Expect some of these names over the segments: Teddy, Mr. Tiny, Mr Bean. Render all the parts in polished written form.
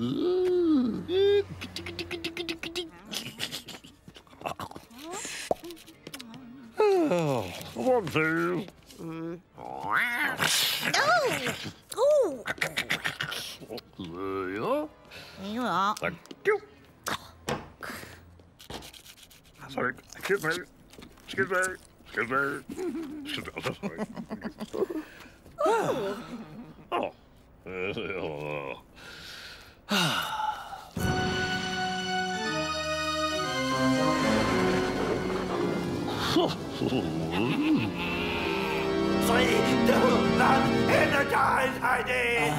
Oh, one, two. Oh! Oh! Yeah. Thank you. Sorry. Excuse me. Excuse me. Excuse me. Excuse me. Oh, sorry. Oh. Oh. Three, two, one, energize, Heidi! Okay.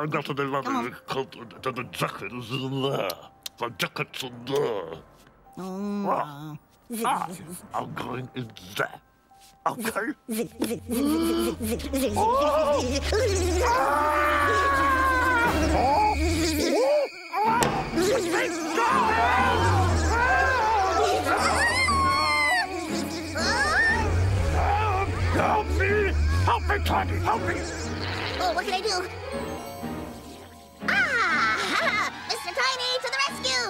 I've got to the jackets in there. The jackets in there. Oh. Ah, I'm going in there. Okay. Help me! Help me, Tiny! Help me! Oh, what can I do? Mr. Tiny, to the rescue!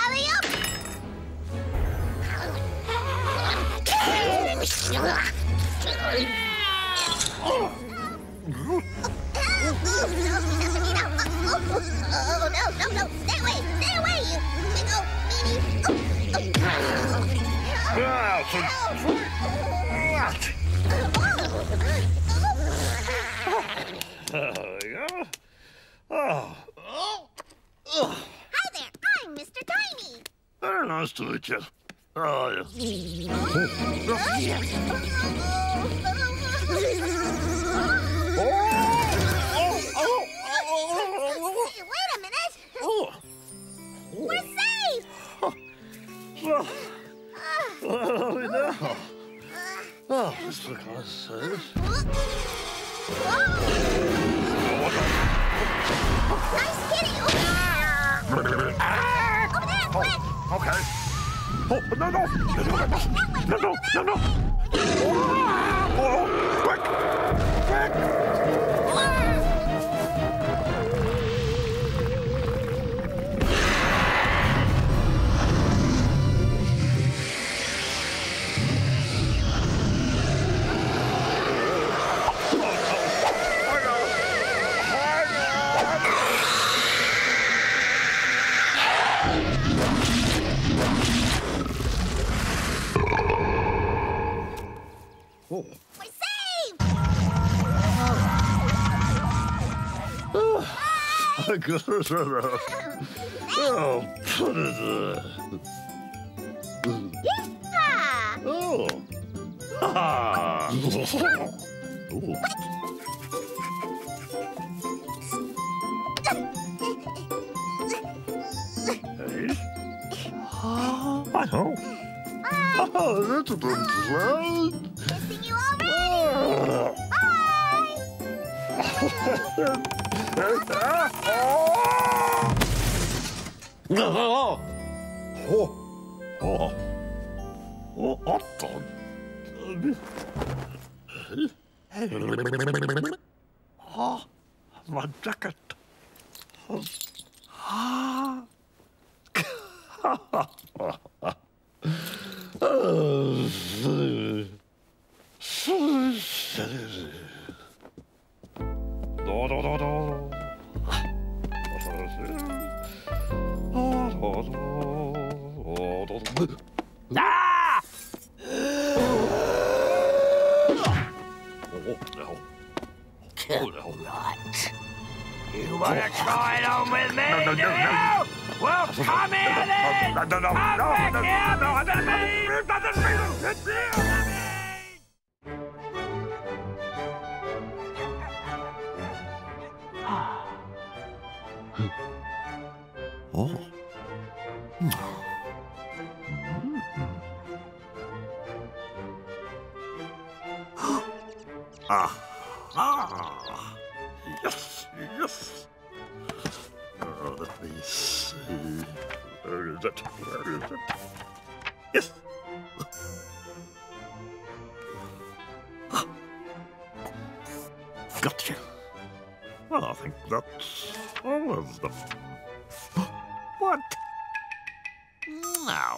Alley-oop! Oh, no, stay away, you big old meanie! Hi there, I'm Mr. Tiny. Very nice to meet you. Oh, yeah. Wait a minute. Oh. We're safe. Well, we know. Oh, Mr. Carson. Nice kitty! Over there, quick! Okay. Oh, no, no! No, no, no, no! Oh, quick! Quick! Oh. We're safe! Oh, I got it around. Oh, put it there. Yeehaw! Oh. Ha-ha! Oh. Hey? I know. Oh, that's a bit loud. Oh, my jacket. Ah! Oh, no. Good night. You wanna try it on with me? No, no, no, no. Well, come here then! No, no, no, come no, back no, here! No, I don't mean! It doesn't mean! It's you! Oh. Ah. Yes, yes. Let me see. Where is it? Where is it? Yes. Got you. Well, I think that's all of them. What? Now,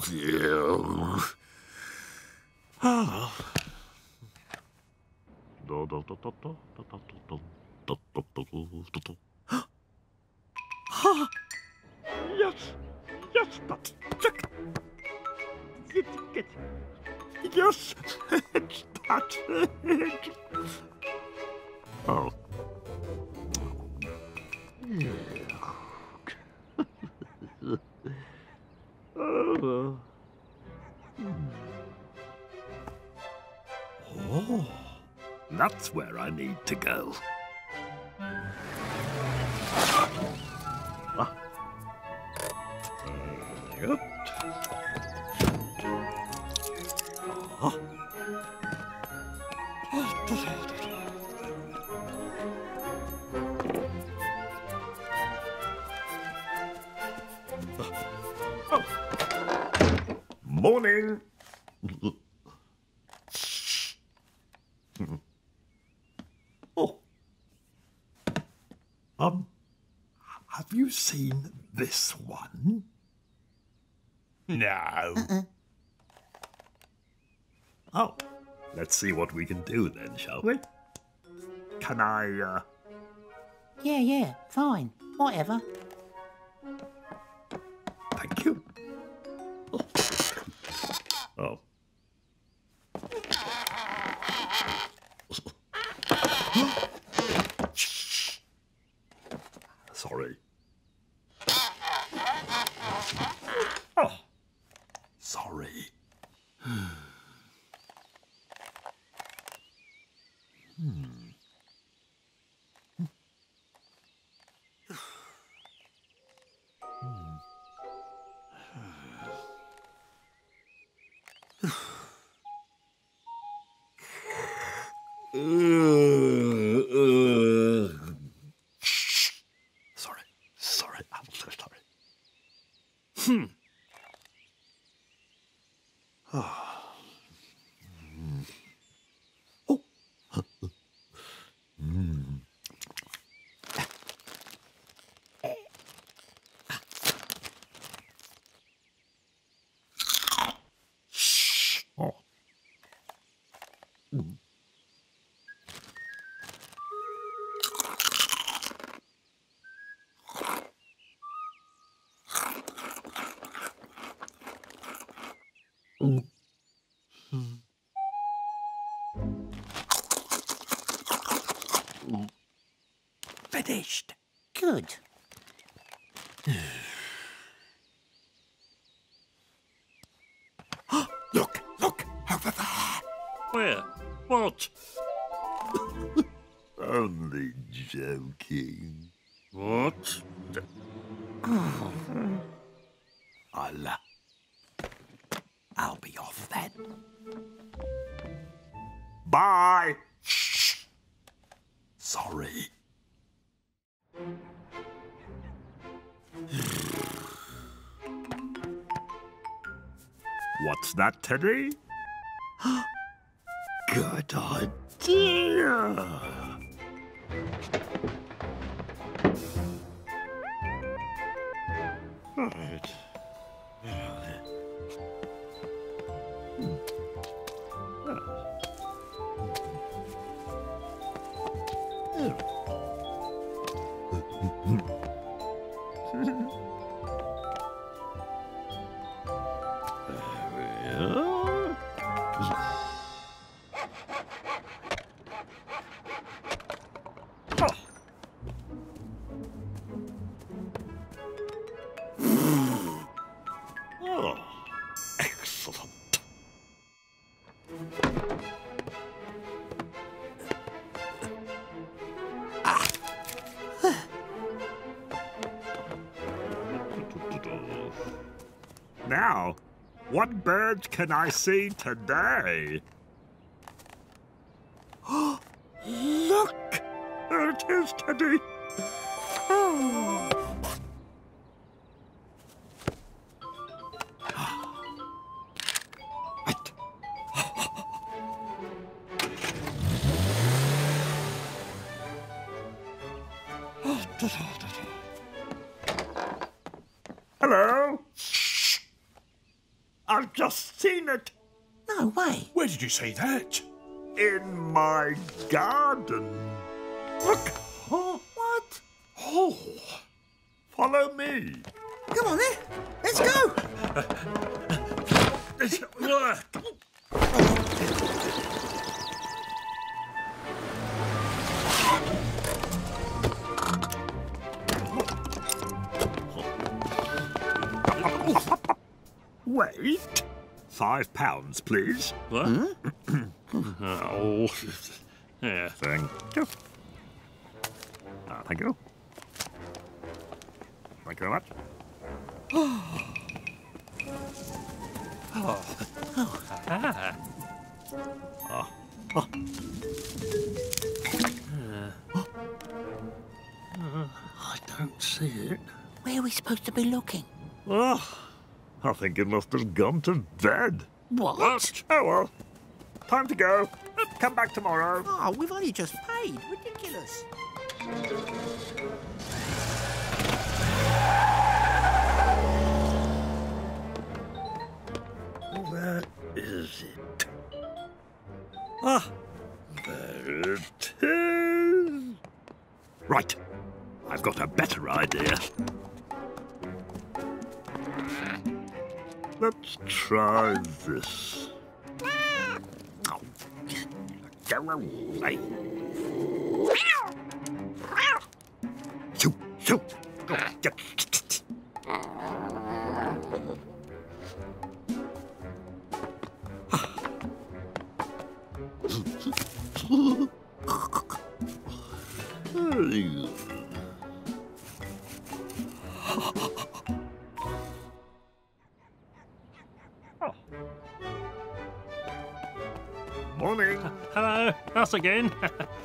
oh. Ah. Yes, that's it. Yes, it's that. Oh. Oh. Oh. That's where I need to go. Ah. Yep. Ah. Oh. Morning. Oh. Have you seen this one? No. Oh, let's see what we can do then, shall we? Can I, Yeah, fine. Whatever. Thank you. Oh. Sorry. Oh. Sorry. Sorry, I'm so sorry. Oh. Oh. Finished. Good. Look, over there. Where? What? Only joking. What? I'll be off then. Bye. Shh. Sorry. What's that, Teddy? Good idea. Right. Now, what bird can I see today? Look! There it is, Teddy. Oh. Hello? Shh! I've just seen it. No way. Where did you see that? In my garden. Look! Oh, what? Oh! Follow me. Come on, then. Let's go. This will work. Wait. £5, please. What? Hmm? Oh, yeah. Thank you. Thank you. Thank you very much. Oh. Oh. Ah. Oh. Oh. I don't see it. Where are we supposed to be looking? Oh, I think it must have gone to bed. What? Oh, well. Time to go. Come back tomorrow. Oh, we've only just paid. Ridiculous. Where is it? Ah, there it is. Right, I've got a better idea. Let's try this. Oh, go away. So, morning. Hello, us again.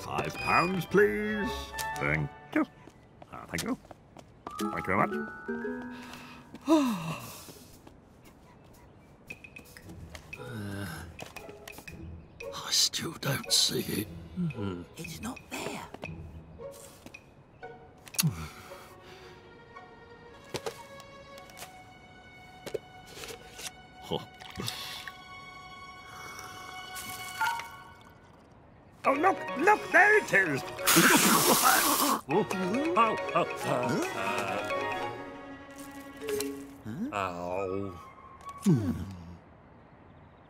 £5, please. Thank you. Thank you. Thank you very much. I still don't see it. Mm-hmm. It's not there. Oh, look, there it is!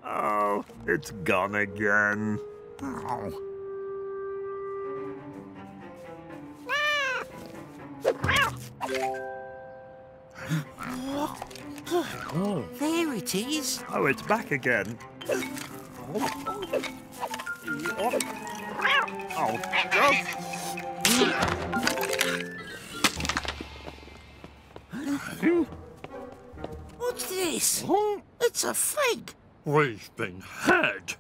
Oh, it's gone again. Oh. What? There it is. Oh, it's back again. Oh, what's this? It's a fig. We've been had.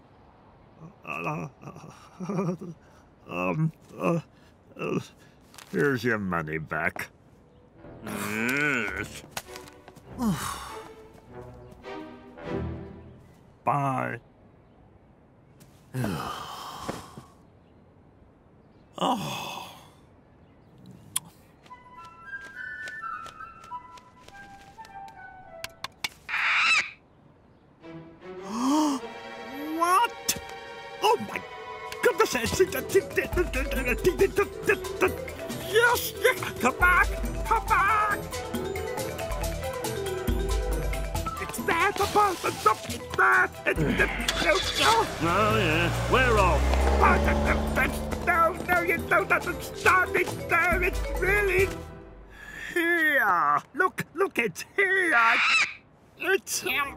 Here's your money back. Yes. Bye. Oh. What? Oh my goodness! Yes, yes! Come back! Come back! It's there, the person's up there! Oh yeah, we're off! No, you don't understand. It's there. It's really here. Look, it's here. It's here.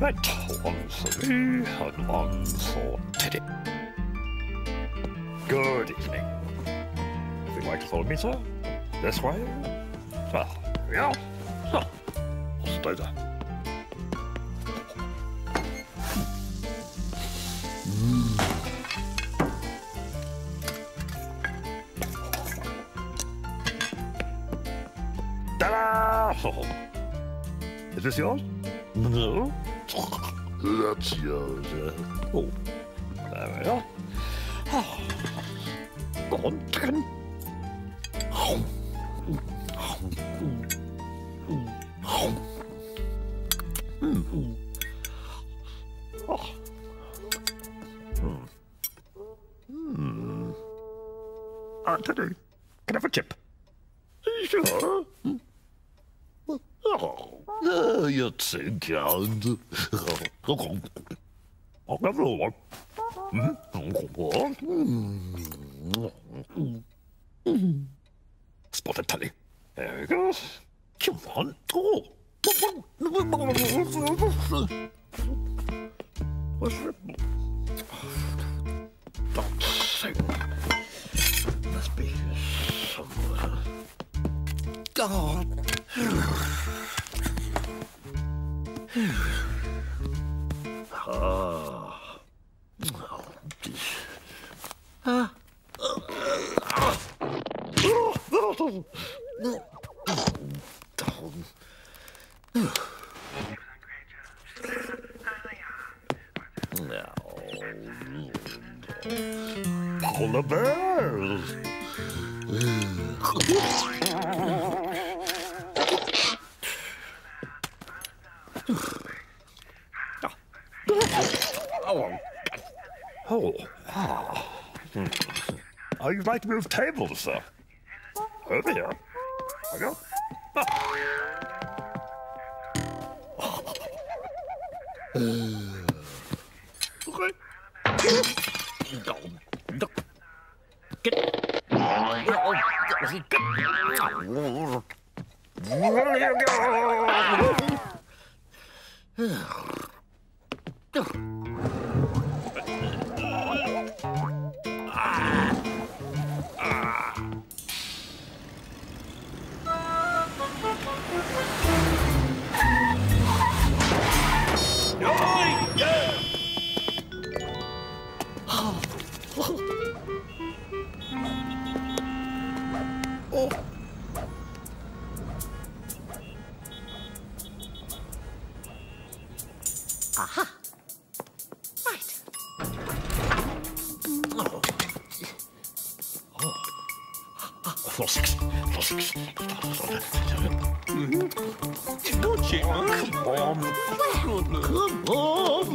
Right, one for me and one for Teddy. Good evening. If you'd like to follow me, sir, this way. Ah, here we are. So, I'll stay there. Ta-da! Is this yours? No. That's yours. Oh, there we are. Oh. Go on, chicken. Teddy, can I have a chip? Sure. Oh, you're too kind. I'll have another one. Spotted Teddy. There we go. Come on. Oh. What's it? Must be somewhere. God. Ah. Ah. Polar bears. Oh, you'd like to move tables, sir? Over here. I go. Okay. Aha! Right. Oh. Floor 6. Floor 6. Don't you? Come on. Come on.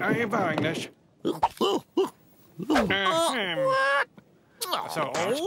Are you buying this? So old.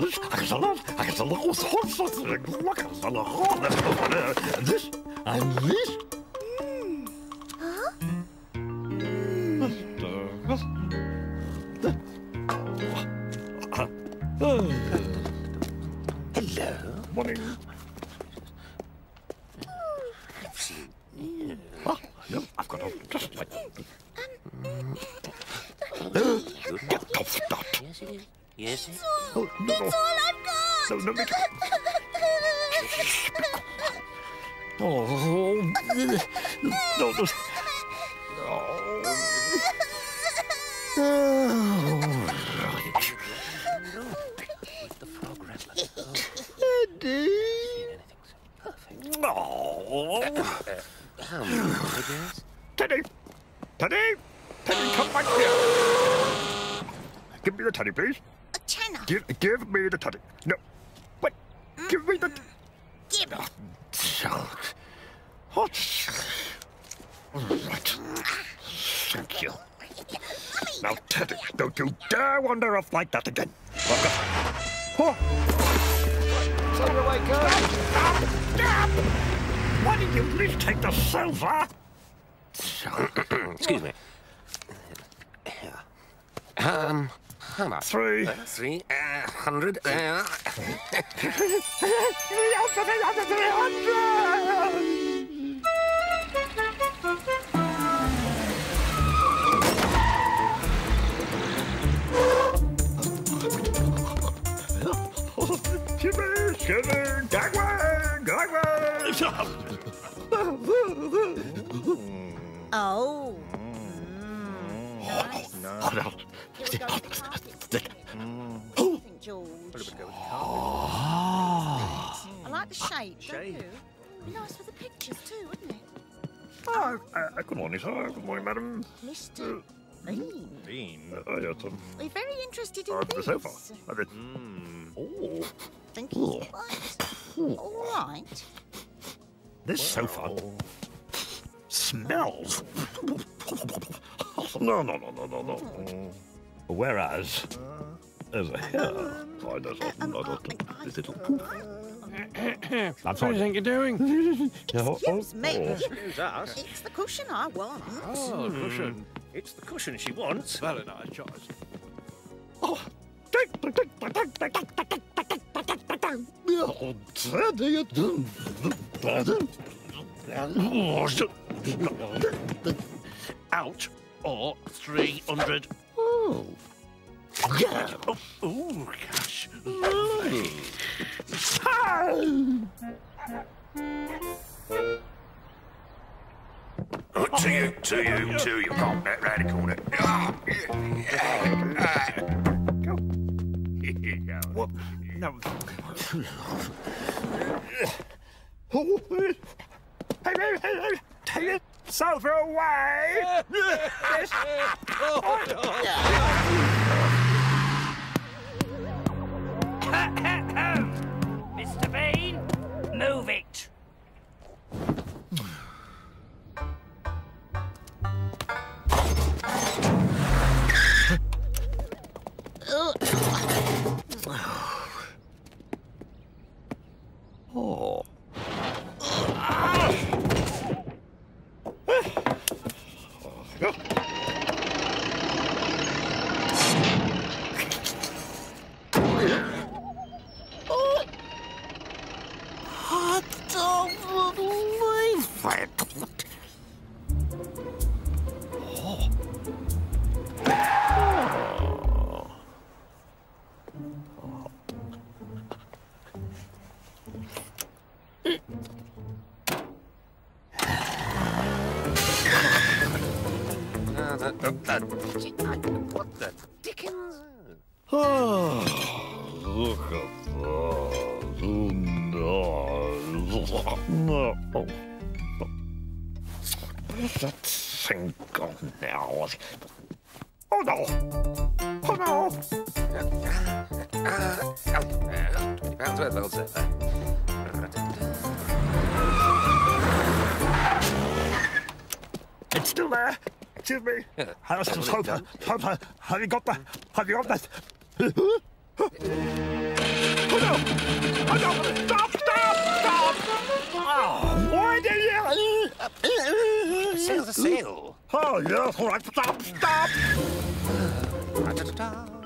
Hello. Morning. Oh, no, I've got a just like. Get off that. Yes, it is. Yes, it is. Oh, no. That's all I've got. No, no, no. Oh, no, no. Oh, right. The frog rattler. Oh. Teddy! Teddy! Teddy, come back here! Give me the teddy, please. A channel. Give me the teddy. No. Wait. Give me the... Give it. Oh, alright. Thank you. Now, Teddy, don't you dare wander off like that again. Oh. Time to wake up. Stop! Why did you please take the silver? Excuse me. How much? 300. 300. Shiver, shiver, gagway, gagway. Oh. Nice. No. I like the shape, don't you? Be nice with the pictures too, wouldn't it? Oh, good morning, sir. Good morning, madam. Mr. Bean. Bean. Yes, we're very interested in this. The sofa. Oh. Think he's all right. This sofa smells. No. Whereas, over here, I don't is it a that's what you think you're doing. Excuse me. Excuse us. It's the cushion I want. Oh, the cushion. It's the cushion she wants. Very nice choice. Oh. Oh, Teddy, out or 300. Oh, yeah. Oh, gosh. To you, you can't get round the corner. Go. What? No. Take it silver away! Yes. Mr. Bean, move it. Oh. What the dickens? Oh, look at that. Oh, no. Oh. Where's that thing gone now? Oh, no. Oh, no. £20 worth, old sir. It's still there. Excuse me. I was just hoping. Have you got that? Have you got that? Stop! Oh, why did you... Sail the sail. Oh, yes, all right, stop!